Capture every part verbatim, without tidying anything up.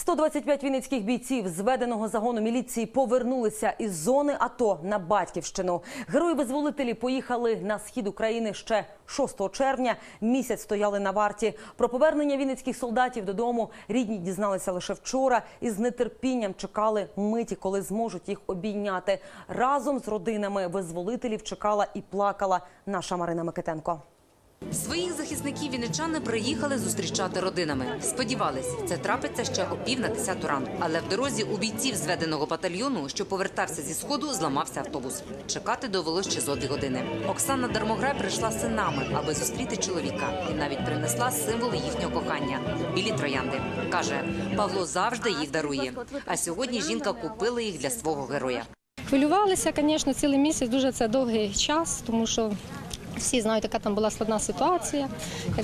сто двадцять п'ять вінницьких бійців зведеного загону міліції повернулися із зони АТО на Батьківщину. Герої-визволителі поїхали на схід України ще шостого червня. Місяць стояли на варті. Про повернення вінницьких солдатів додому рідні дізналися лише вчора і з нетерпінням чекали миті, коли зможуть їх обійняти. Разом з родинами визволителів чекала і плакала наша Марина Микитенко. Своїх захисників вінничани приїхали зустрічати родинами. Сподівались, це трапиться ще о пів на десяту ранку. Але в дорозі у бійців зведеного батальйону, що повертався зі сходу, зламався автобус. Чекати довелося ще зо дві години. Оксана Дармограй прийшла з синами, аби зустріти чоловіка. І навіть принесла символи їхнього кохання – білі троянди. Каже, Павло завжди їх дарує. А сьогодні жінка купила їх для свого героя. Хвилювалися, звісно, цілий місяць, дуже це довгий час, тому що всі знають, яка там була складна ситуація.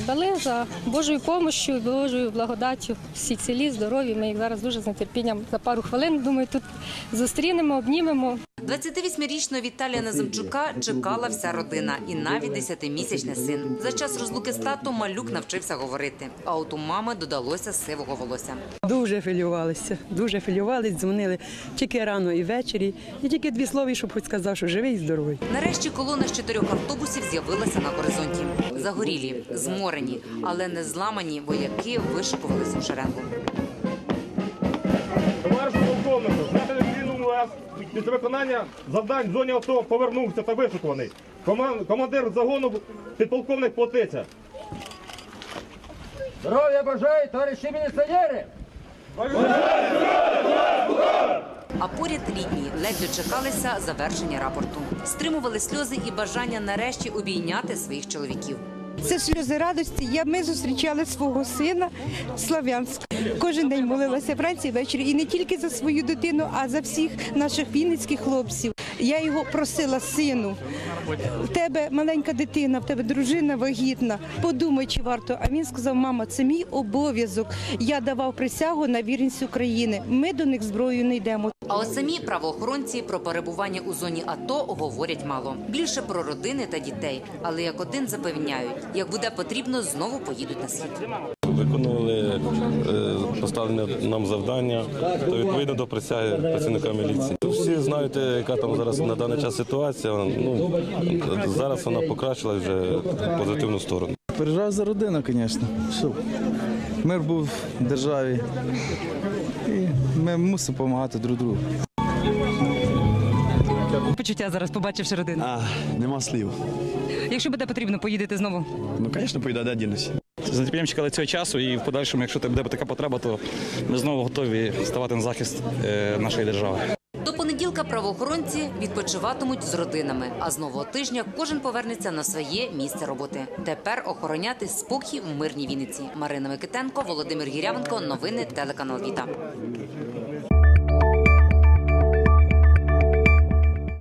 Але за Божою допомогою, Божою благодаттю, всі цілі, здорові. Ми їх зараз дуже з нетерпінням за пару хвилин, думаю, тут зустрінемо, обнімемо. двадцятивосьмирічного Віталія Неземчука чекала вся родина і навіть десятимісячний син. За час розлуки з татом малюк навчився говорити, а от у мами додалося сивого волосся. Дуже хвилювалися, дуже хвилювалися, дзвонили тільки рано і ввечері, і тільки дві слова, щоб хоч сказав, що живий і здоровий. Нарешті колона з чотирьох автобусів з'явилася на горизонті. Загорілі, зморені, але не зламані вояки вишикувалися у шеренгу. Після виконання завдань в зоні АТО повернувся та вишукуваний. Командир загону підполковник Плотиця. Здоров'я бажаю, товариші міліціонери! А поряд рідні ледь дочекалися завершення рапорту. Стримували сльози і бажання нарешті обійняти своїх чоловіків. Це сльози радості. Ми зустрічали свого сина Слов'янська. Кожен день молилася вранці і ввечері. І не тільки за свою дитину, а за всіх наших вінницьких хлопців. Я його просила, сину, в тебе маленька дитина, в тебе дружина вагітна, подумай, чи варто. А він сказав, мама, це мій обов'язок. Я давав присягу на вірність України. Ми до них зброєю не йдемо. А ось самі правоохоронці про перебування у зоні АТО говорять мало. Більше про родини та дітей. Але як один запевняють, як буде потрібно, знову поїдуть на схід. Виконували поставлене нам завдання, то відповідно до присяги працівника міліції. Всі знаєте, яка там зараз на даний час ситуація, ну, зараз вона покращилась вже в позитивну сторону. Переживаю за родину, звісно, щоб мир був в державі і ми мусимо допомагати друг другу. Почуття зараз, побачивши родину? А, нема слів. Якщо буде потрібно, поїдете знову? Ну, звісно, поїду, де дінусь. З нетерпінням чекали цього часу і в подальшому, якщо буде така потреба, то ми знову готові ставати на захист нашої держави. До понеділка правоохоронці відпочиватимуть з родинами, а з нового тижня кожен повернеться на своє місце роботи. Тепер охороняти спокій в мирній Вінниці. Марина Микитенко, Володимир Гірявенко, новини телеканал ВІТА.